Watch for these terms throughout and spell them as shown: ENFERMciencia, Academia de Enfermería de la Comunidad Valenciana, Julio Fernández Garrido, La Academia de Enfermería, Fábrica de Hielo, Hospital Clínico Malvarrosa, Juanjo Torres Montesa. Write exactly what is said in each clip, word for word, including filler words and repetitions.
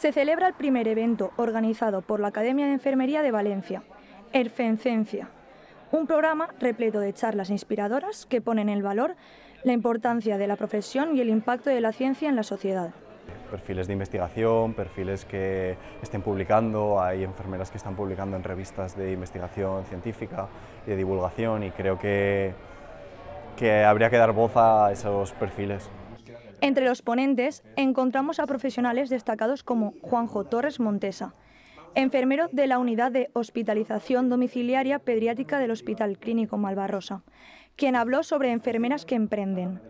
se celebra el primer evento organizado por la Academia de Enfermería de Valencia, ENFERMciencia, un programa repleto de charlas inspiradoras que ponen en valor la importancia de la profesión y el impacto de la ciencia en la sociedad. Perfiles de investigación, perfiles que estén publicando, hay enfermeras que están publicando en revistas de investigación científica y de divulgación, y creo que, que habría que dar voz a esos perfiles. Entre los ponentes encontramos a profesionales destacados como Juanjo Torres Montesa, enfermero de la Unidad de Hospitalización Domiciliaria Pediátrica del Hospital Clínico Malvarrosa, quien habló sobre enfermeras que emprenden.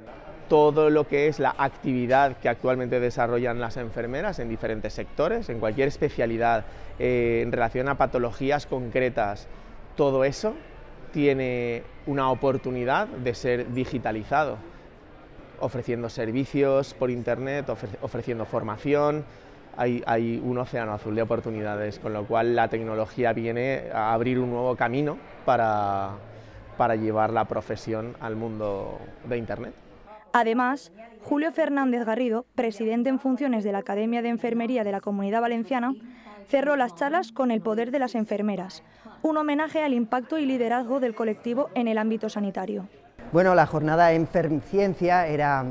Todo lo que es la actividad que actualmente desarrollan las enfermeras en diferentes sectores, en cualquier especialidad, eh, en relación a patologías concretas, todo eso tiene una oportunidad de ser digitalizado, ofreciendo servicios por internet, ofre- ofreciendo formación. Hay, hay un océano azul de oportunidades, con lo cual la tecnología viene a abrir un nuevo camino para, para llevar la profesión al mundo de internet. Además, Julio Fernández Garrido, presidente en funciones de la Academia de Enfermería de la Comunidad Valenciana, cerró las charlas con el poder de las enfermeras, un homenaje al impacto y liderazgo del colectivo en el ámbito sanitario. Bueno, la jornada ENFERMciencia era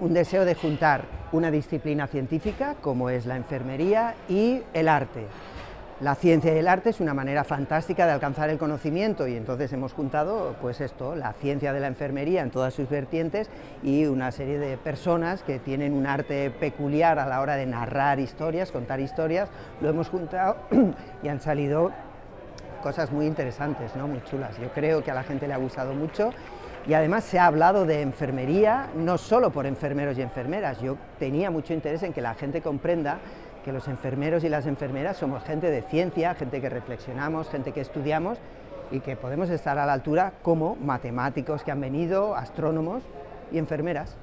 un deseo de juntar una disciplina científica, como es la enfermería, y el arte. La ciencia y el arte es una manera fantástica de alcanzar el conocimiento, y entonces hemos juntado, pues esto, la ciencia de la enfermería en todas sus vertientes y una serie de personas que tienen un arte peculiar a la hora de narrar historias, contar historias. Lo hemos juntado y han salido cosas muy interesantes, ¿no? Muy chulas. Yo creo que a la gente le ha gustado mucho, y además se ha hablado de enfermería no solo por enfermeros y enfermeras. Yo tenía mucho interés en que la gente comprenda que los enfermeros y las enfermeras somos gente de ciencia, gente que reflexionamos, gente que estudiamos y que podemos estar a la altura, como matemáticos que han venido, astrónomos y enfermeras.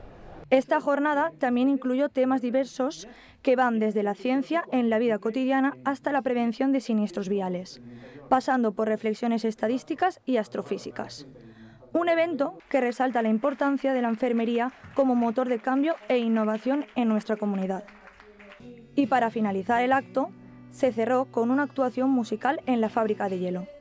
Esta jornada también incluyó temas diversos que van desde la ciencia en la vida cotidiana hasta la prevención de siniestros viales, pasando por reflexiones estadísticas y astrofísicas. Un evento que resalta la importancia de la enfermería como motor de cambio e innovación en nuestra comunidad. Y para finalizar el acto, se cerró con una actuación musical en la fábrica de hielo.